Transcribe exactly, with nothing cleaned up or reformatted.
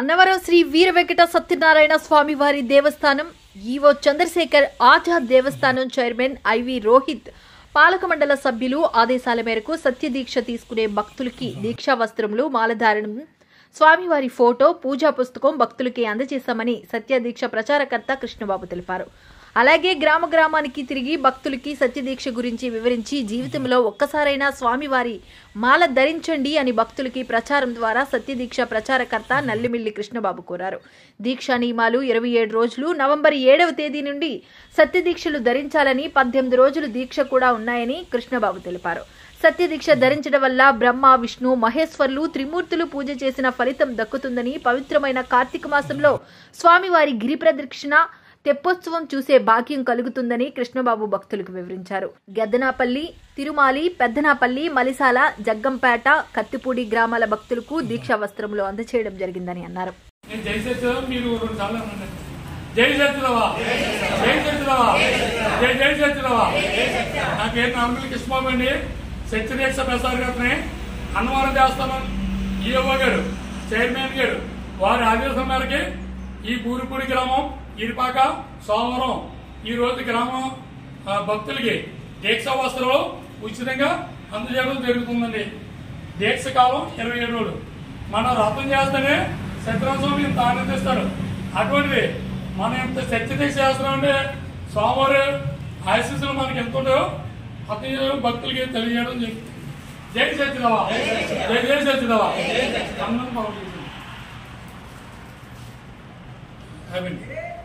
అన్నవరం శ్రీ వీర వెంకట సత్యనారాయణ స్వామి వారి దేవస్థానం ఈవో చంద్రశేఖర్ ఆజాద్ దేవస్థానం chairman IV Rohit పాలక మండల సభ్యులు ఆదేశాల మేరకు సత్యదీక్ష తీసుకునే భక్తులకి దీక్షా వస్త్రములు మాలధారణం స్వామివారి ఫోటో పూజా పుస్తకం భక్తులకి అందజేశామని సత్యదీక్ష ప్రచారకర్త కృష్ణబాబు తెలిపారు। అలాగే గ్రామ గ్రామానికి తిరిగి భక్తులకి సత్యదీక్ష గురించి వివరించి జీవితంలో ఒక్కసారైనా స్వామివారి మాల ధరించండి అని భక్తులకి ప్రచారం ద్వారా సత్యదీక్ష ప్రచారకర్త నల్లిమిల్లి కృష్ణబాబు కోరారు। దీక్షా నియమాలు ఇరవై ఏడు రోజులు నవంబర్ ఏడవ తేదీ నుండి సత్యదీక్షలు ధరించాలని పద్దెనిమిది రోజులు దీక్ష కూడా ఉన్నాయని కృష్ణబాబు తెలిపారు। సత్యదీక్ష ధరించడం వల్ల బ్రహ్మ విష్ణు మహేశ్వర్లు త్రిమూర్తులు పూజ చేసిన ఫలితం దక్కుతుందని పవిత్రమైన కార్తీక మాసంలో స్వామివారి గిరి ప్రదక్షిణ తెప్పోత్సవం చూసే భాగ్యం కలుగుతుందని కృష్ణబాబు భక్తులకు వివరించారు। గద్దనాపల్లి, తిరుమాలి, పెద్దనాపల్లి, మలిసాల, జగ్గంపేట, కత్తిపూడి గ్రామాల భక్తులకు దీక్షా వస్త్రములు అందజేయడం జరిగిందని అన్నారు। సత్యదీక్ష ప్రసారకర్తని అన్నవరం దేవస్థానం ఈఓ గారు, చైర్మన్ గారు వారి ఆదేశం మేరకు ఈ గూరుపూడి గ్రామం ఇరుపాక సోమవారం ఈ రోజు గ్రామం భక్తులకి దీక్షా వస్త్రాలు ఉచితంగా అందజేయడం జరుగుతుందండి। దీక్ష కాలం ఇరవై ఏడు రోజులు మనం రథం చేస్తేనే సత్యనారాయణ ఇంత ఆనందిస్తారు, అటువంటిది మనం ఇంత సత్యదీక్ష చేస్తున్నాం అంటే సోమవారం ఆశీస్సులు మనకి ఎంత ఉంటాయో అతను భక్తులకి తెలియజేయడం జరుగుతుంది। జై సత్యదేవ, జై జై సత్యదేవ। అందరం బాగుంది।